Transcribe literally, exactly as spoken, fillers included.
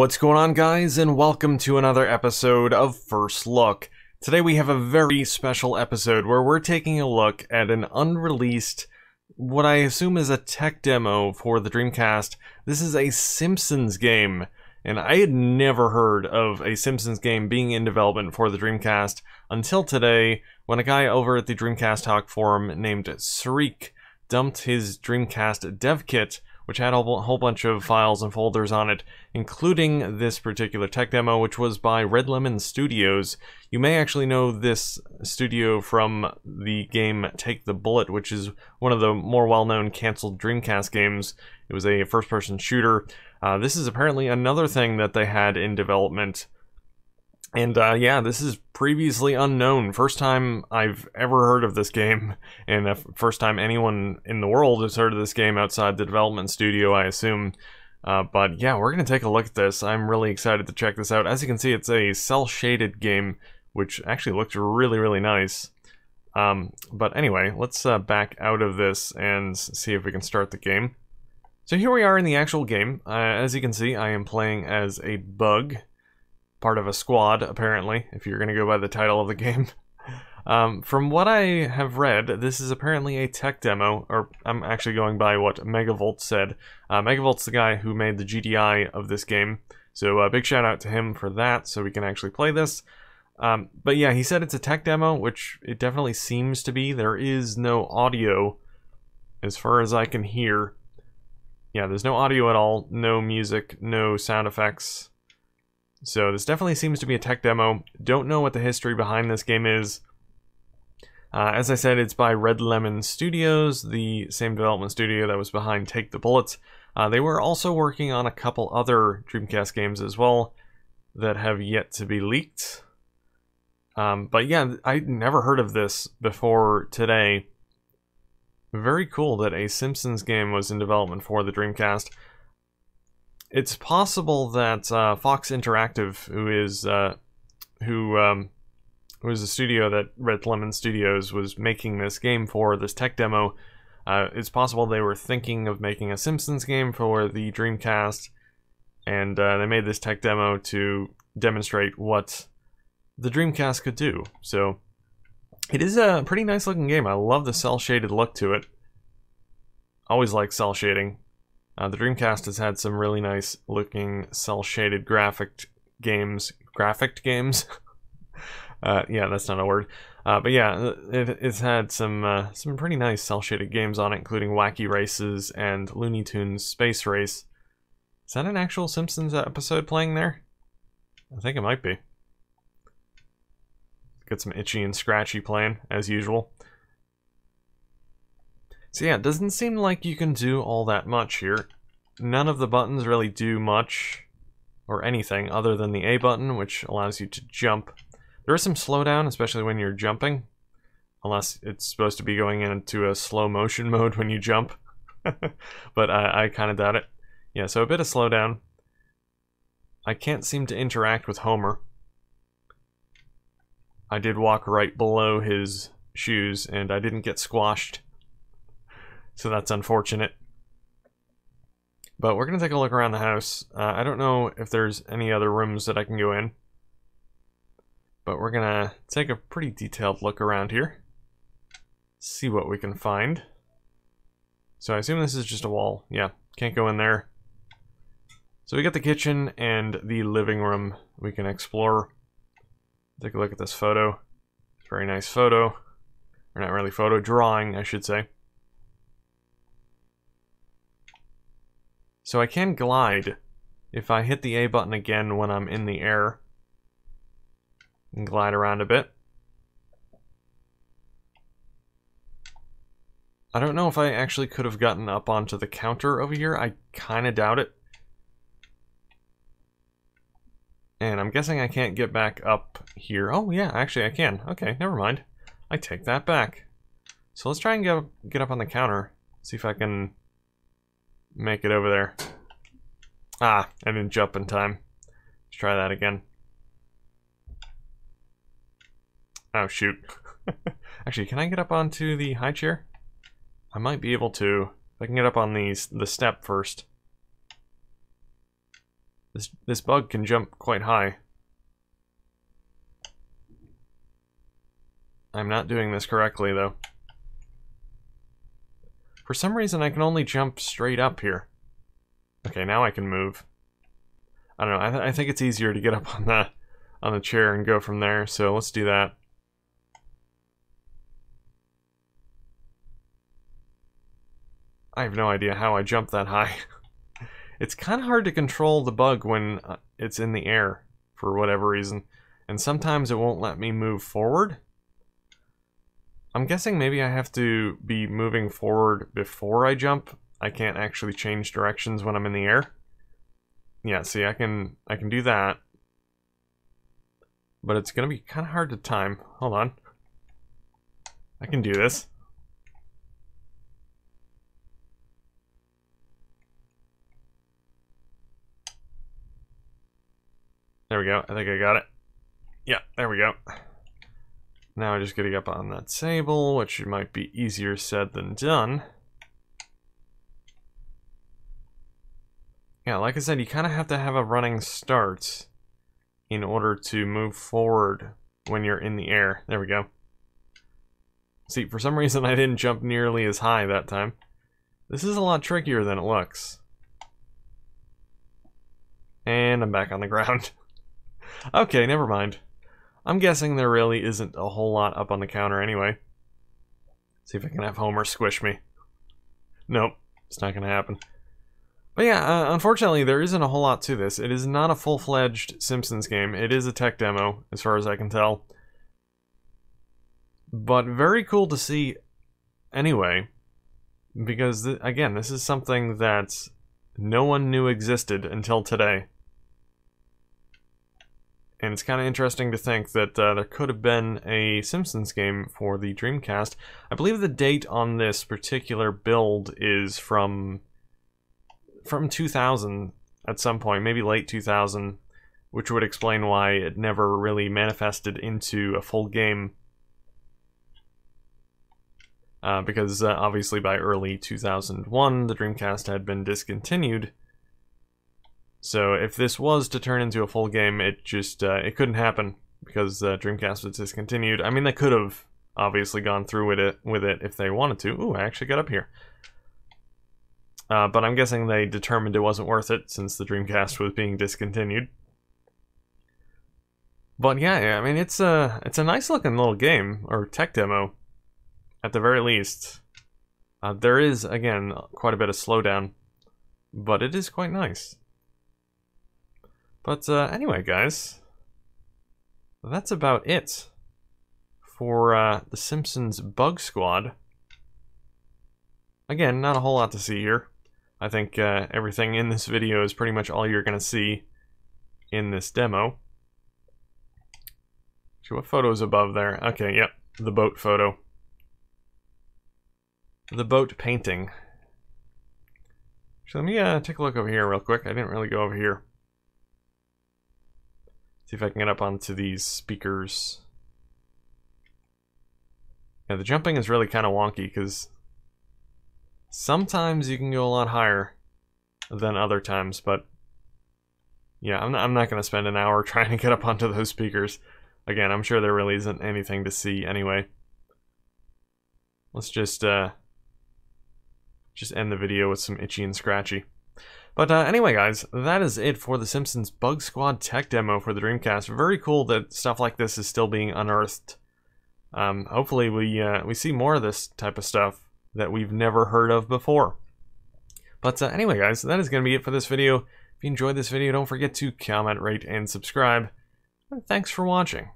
What's going on, guys, and welcome to another episode of First Look. Today we have a very special episode where we're taking a look at an unreleased, what I assume is a tech demo for the Dreamcast. This is a Simpsons game, and I had never heard of a Simpsons game being in development for the Dreamcast until today, when a guy over at the Dreamcast Talk forum named Sreek dumped his Dreamcast dev kit, which had a whole bunch of files and folders on it, including this particular tech demo, which was by Red Lemon Studios. You may actually know this studio from the game Take the Bullet, which is one of the more well-known canceled Dreamcast games. It was a first-person shooter. Uh, this is apparently another thing that they had in development. And uh, yeah, this is previously unknown. First time I've ever heard of this game, and the first time anyone in the world has heard of this game outside the development studio, I assume. Uh, but yeah, we're going to take a look at this. I'm really excited to check this out. As you can see, it's a cel-shaded game, which actually looks really, really nice. Um, but anyway, let's uh, back out of this and see if we can start the game. So here we are in the actual game. Uh, as you can see, I am playing as a bug. Part of a squad, apparently, if you're gonna go by the title of the game. Um, from what I have read, this is apparently a tech demo, or I'm actually going by what Megavolt said. Uh, Megavolt's the guy who made the G D I of this game, so a uh, big shout out to him for that, so we can actually play this. Um, but yeah, he said it's a tech demo, which it definitely seems to be. There is no audio, as far as I can hear. Yeah, there's no audio at all, no music, no sound effects. So this definitely seems to be a tech demo. Don't know what the history behind this game is. Uh, as I said, it's by Red Lemon Studios, the same development studio that was behind Take the Bullet. Uh, they were also working on a couple other Dreamcast games as well that have yet to be leaked. Um, but yeah, I'd never heard of this before today. Very cool that a Simpsons game was in development for the Dreamcast. It's possible that uh, Fox Interactive, who is uh, who um, who is the studio that Red Lemon Studios was making this game for, this tech demo, uh, it's possible they were thinking of making a Simpsons game for the Dreamcast, and uh, they made this tech demo to demonstrate what the Dreamcast could do. So it is a pretty nice looking game. I love the cel-shaded look to it. Always like cel shading. Uh, the Dreamcast has had some really nice looking cel-shaded graphic games. Graphic games? uh, yeah, that's not a word. Uh, but yeah, it, it's had some uh, some pretty nice cel-shaded games on it, including Wacky Races and Looney Tunes Space Race. Is that an actual Simpsons episode playing there? I think it might be. Got some Itchy and Scratchy playing, as usual. So yeah, it doesn't seem like you can do all that much here. None of the buttons really do much or anything other than the A button, which allows you to jump. There is some slowdown, especially when you're jumping, unless it's supposed to be going into a slow motion mode when you jump, but I, I kind of doubt it. Yeah, so a bit of slowdown. I can't seem to interact with Homer. I did walk right below his shoes and I didn't get squashed. So that's unfortunate. But we're going to take a look around the house. Uh, I don't know if there's any other rooms that I can go in. But we're going to take a pretty detailed look around here. See what we can find. So I assume this is just a wall. Yeah, can't go in there. So we got the kitchen and the living room we can explore. Take a look at this photo. Very nice photo. Or not really photo, drawing I should say. So I can glide if I hit the A button again when I'm in the air and glide around a bit. I don't know if I actually could have gotten up onto the counter over here. I kind of doubt it. And I'm guessing I can't get back up here. Oh yeah, actually I can. Okay, never mind. I take that back. So let's try and get, get up on the counter. See if I can make it over there. Ah, I didn't jump in time. Let's try that again. Oh, shoot. Actually, can I get up onto the high chair? I might be able to. If I can get up on these, the step first. This this bug can jump quite high. I'm not doing this correctly, though. For some reason, I can only jump straight up here. Okay, now I can move. I don't know, I, th I think it's easier to get up on the, on the chair and go from there, so let's do that. I have no idea how I jumped that high. It's kind of hard to control the bug when it's in the air, for whatever reason. And sometimes it won't let me move forward. I'm guessing maybe I have to be moving forward before I jump. I can't actually change directions when I'm in the air. Yeah, see, I can I can do that. But it's going to be kind of hard to time. Hold on. I can do this. There we go. I think I got it. Yeah, there we go. Now I'm just getting up on that sable, which might be easier said than done. Yeah, like I said, you kind of have to have a running start in order to move forward when you're in the air. There we go. See, for some reason I didn't jump nearly as high that time. This is a lot trickier than it looks. And I'm back on the ground. Okay, never mind. I'm guessing there really isn't a whole lot up on the counter anyway. See if I can have Homer squish me. Nope, it's not going to happen. But yeah, uh, unfortunately there isn't a whole lot to this. It is not a full-fledged Simpsons game. It is a tech demo, as far as I can tell. But very cool to see anyway. Because, th again, this is something that no one knew existed until today. And it's kind of interesting to think that uh, there could have been a Simpsons game for the Dreamcast. I believe the date on this particular build is from from two thousand at some point, maybe late two thousand, which would explain why it never really manifested into a full game. Uh, because uh, obviously by early two thousand one, the Dreamcast had been discontinued. So if this was to turn into a full game, it just, uh, it couldn't happen because uh, Dreamcast was discontinued. I mean, they could have obviously gone through with it, with it if they wanted to. Ooh, I actually got up here. Uh, but I'm guessing they determined it wasn't worth it since the Dreamcast was being discontinued. But yeah, I mean, it's a, it's a nice looking little game, or tech demo, at the very least. Uh, there is, again, quite a bit of slowdown, but it is quite nice. But uh, anyway, guys, that's about it for uh, The Simpsons Bug Squad. Again, not a whole lot to see here. I think uh, everything in this video is pretty much all you're going to see in this demo. So what photo is above there? Okay, yep, the boat photo. The boat painting. So let me uh, take a look over here real quick. I didn't really go over here. See if I can get up onto these speakers. Yeah, the jumping is really kind of wonky because sometimes you can go a lot higher than other times, but yeah, I'm not, I'm not going to spend an hour trying to get up onto those speakers. Again, I'm sure there really isn't anything to see anyway. Let's just, uh, just end the video with some Itchy and Scratchy. But uh, anyway, guys, that is it for the Simpsons Bug Squad tech demo for the Dreamcast. Very cool that stuff like this is still being unearthed. Um, hopefully we uh, we see more of this type of stuff that we've never heard of before. But uh, anyway, guys, that is going to be it for this video. If you enjoyed this video, don't forget to comment, rate, and subscribe. And thanks for watching.